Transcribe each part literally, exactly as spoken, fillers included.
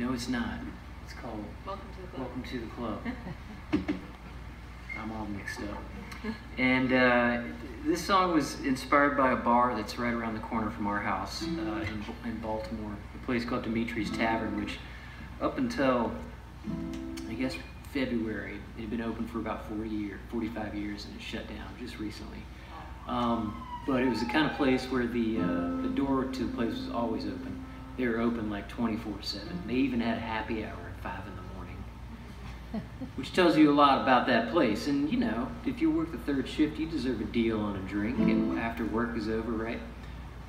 No, it's not. It's called Welcome to the Club. Welcome to the Club. I'm all mixed up. And uh, this song was inspired by a bar that's right around the corner from our house uh, in, in Baltimore, a place called Dimitri's Tavern, which up until, I guess, February, it had been open for about forty or forty-five years and it shut down just recently. Um, but it was the kind of place where the, uh, the door to the place was always open. They were open like twenty-four seven. They even had a happy hour at five in the morning, which tells you a lot about that place. And you know, if you work the third shift, you deserve a deal on a drink and after work is over, right?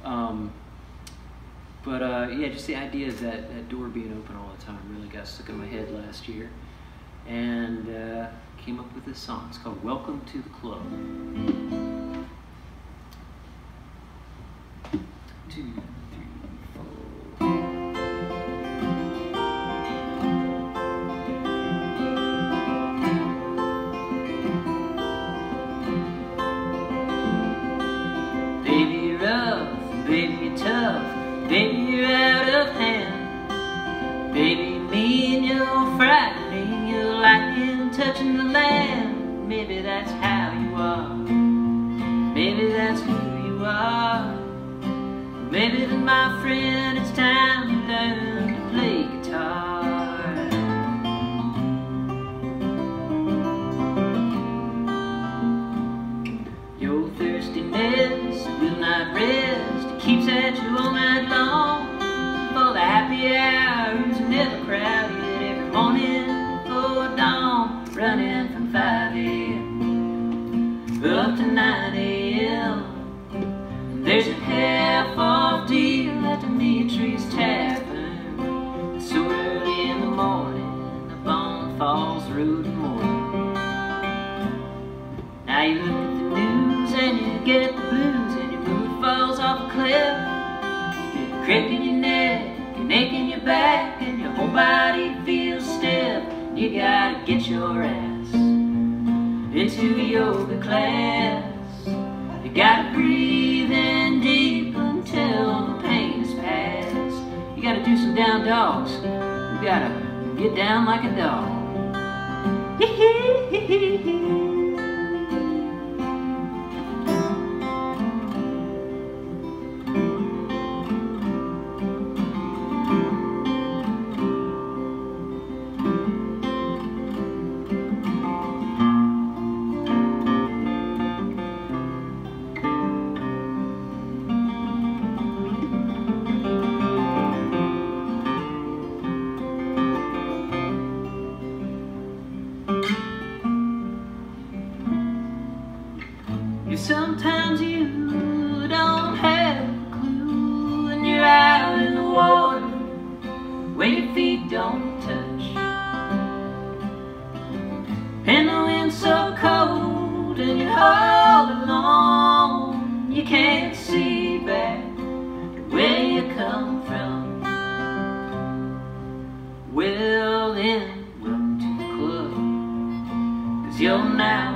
Um, but uh, yeah, just the idea of that, that door being open all the time really got stuck in my head last year. And uh, came up with this song. It's called Welcome to the Club. Two, three, four. Baby, you're rough. Baby, you're tough. Baby, you're out of hand. Baby, mean, you're frightening. You're lacking, touching the land. Maybe that's how you are. Maybe that's who you are. Maybe then, my friend, it's time to learn to play guitar. Your thirstiness will not rest. It keeps at you all night long. For the happy hours never crowded. Every morning before dawn, running from five A M up to nine A M There's a half off deal at Dimitri's Tavern. It's so early in the morning, up on Falls Road and Moore. Now you look at the news and you get the blues, and your mood falls off a cliff. You're cricking your neck, you're making your back, and your whole body feels stiff. You gotta get your ass into yoga class. You gotta breathe in deep until the pain is past. You gotta do some down dogs. You gotta get down like a dog. Hee-hee-hee-hee-hee. Sometimes you don't have a clue, and you're out in the water where your feet don't touch, and the wind's so cold and you're all alone. You can't see back where you come from. Well then, welcome to the club, 'cause you're now